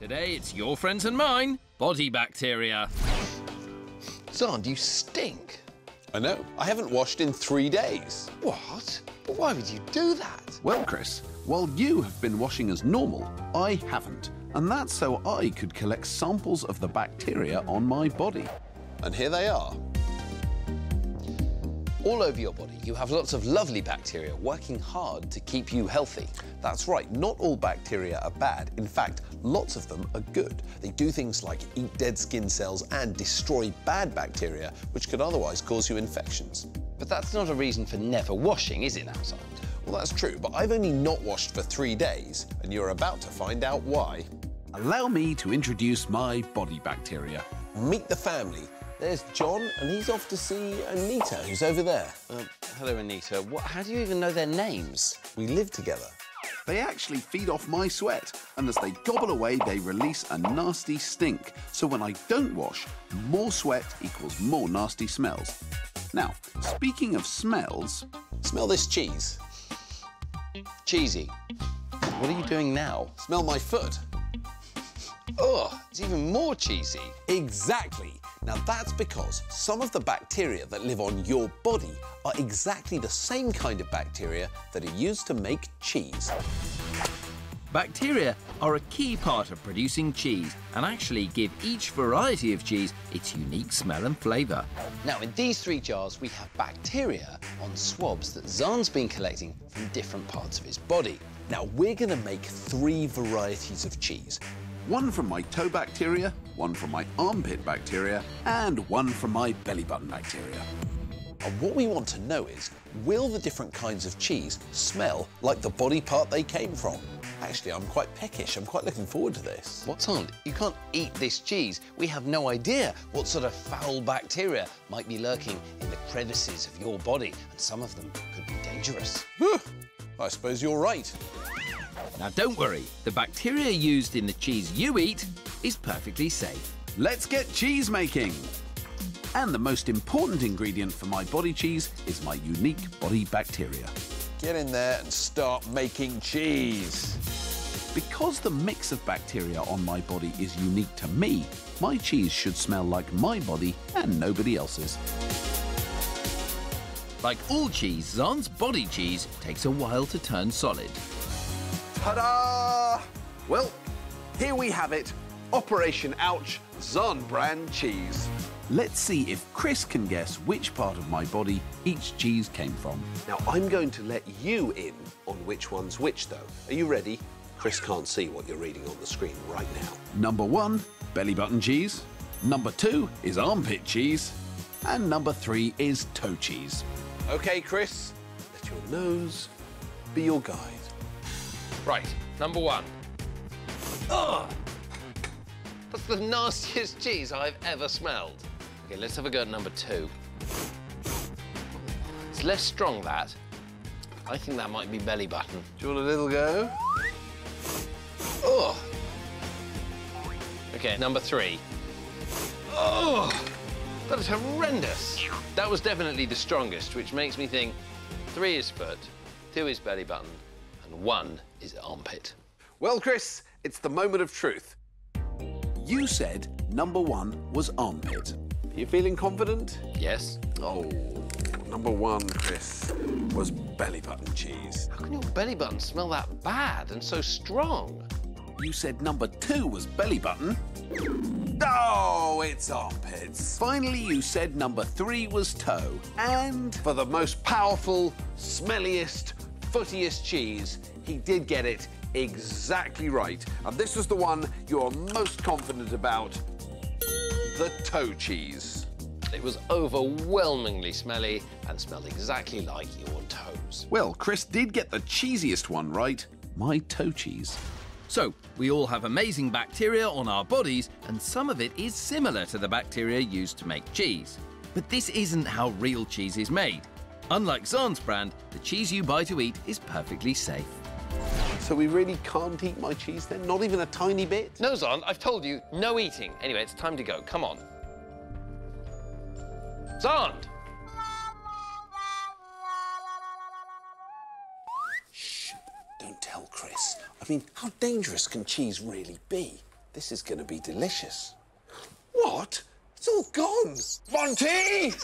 Today it's your friends and mine, body bacteria. Zahn, do you stink? I know. I haven't washed in 3 days. What? Why would you do that? Well, Chris, while you have been washing as normal, I haven't. And that's so I could collect samples of the bacteria on my body. And here they are. All over your body, you have lots of lovely bacteria working hard to keep you healthy. That's right, not all bacteria are bad. In fact, lots of them are good. They do things like eat dead skin cells and destroy bad bacteria, which could otherwise cause you infections. But that's not a reason for never washing, is it, Zahn? Well, that's true, but I've only not washed for 3 days, and you're about to find out why. Allow me to introduce my body bacteria. Meet the family. There's John, and he's off to see Anita, who's over there. Hello, Anita. How do you even know their names? We live together. They actually feed off my sweat, and as they gobble away, they release a nasty stink. So when I don't wash, more sweat equals more nasty smells. Now, speaking of smells... Smell this cheese. Cheesy. What are you doing now? Smell my foot. Ugh, it's even more cheesy. Exactly. Now, that's because some of the bacteria that live on your body are exactly the same kind of bacteria that are used to make cheese. Bacteria are a key part of producing cheese and actually give each variety of cheese its unique smell and flavour. Now, in these 3 jars, we have bacteria on swabs that Zahn's been collecting from different parts of his body. Now, we're going to make 3 varieties of cheese. One from my toe bacteria, one from my armpit bacteria, and one from my belly button bacteria. And what we want to know is, will the different kinds of cheese smell like the body part they came from? Actually, I'm quite peckish. I'm quite looking forward to this. What, Zahn? You can't eat this cheese. We have no idea what sort of foul bacteria might be lurking in the crevices of your body, and some of them could be dangerous. I suppose you're right. Now, don't worry. The bacteria used in the cheese you eat is perfectly safe. Let's get cheese making. And the most important ingredient for my body cheese is my unique body bacteria. Get in there and start making cheese. Because the mix of bacteria on my body is unique to me, my cheese should smell like my body and nobody else's. Like all cheese, Zahn's body cheese takes a while to turn solid. Ta-da! Well, here we have it. Operation Ouch, Zahn brand cheese. Let's see if Chris can guess which part of my body each cheese came from. Now, I'm going to let you in on which one's which, though. Are you ready? Chris can't see what you're reading on the screen right now. Number 1, belly button cheese. Number 2 is armpit cheese. And number 3 is toe cheese. OK, Chris, let your nose be your guide. Right, number 1. Ugh! That's the nastiest cheese I've ever smelled. OK, let's have a go at number 2. It's less strong, that. I think that might be belly button. Do you want a little go? Ugh! OK, number 3. Ugh! That is horrendous. That was definitely the strongest, which makes me think 3 is foot, 2 is belly button, and 1 is armpit. Well, Chris, it's the moment of truth. You said number 1 was armpit. Are you feeling confident? Yes. Oh, number 1, Chris, was belly button cheese. How can your belly button smell that bad and so strong? You said number 2 was belly button. Oh, it's armpits. Finally, you said number 3 was toe. And for the most powerful, smelliest, footiest cheese, he did get it. Exactly right. And this is the one you're most confident about, the toe cheese. It was overwhelmingly smelly and smelled exactly like your toes. Well, Chris did get the cheesiest one right, my toe cheese. So, we all have amazing bacteria on our bodies, and some of it is similar to the bacteria used to make cheese. But this isn't how real cheese is made. Unlike Zahn's brand, the cheese you buy to eat is perfectly safe. So we really can't eat my cheese then? Not even a tiny bit? No, Zahn, I've told you, no eating. Anyway, it's time to go. Come on. Zahn! Shh, don't tell Chris. I mean, how dangerous can cheese really be? This is going to be delicious. What? It's all gone. Monty!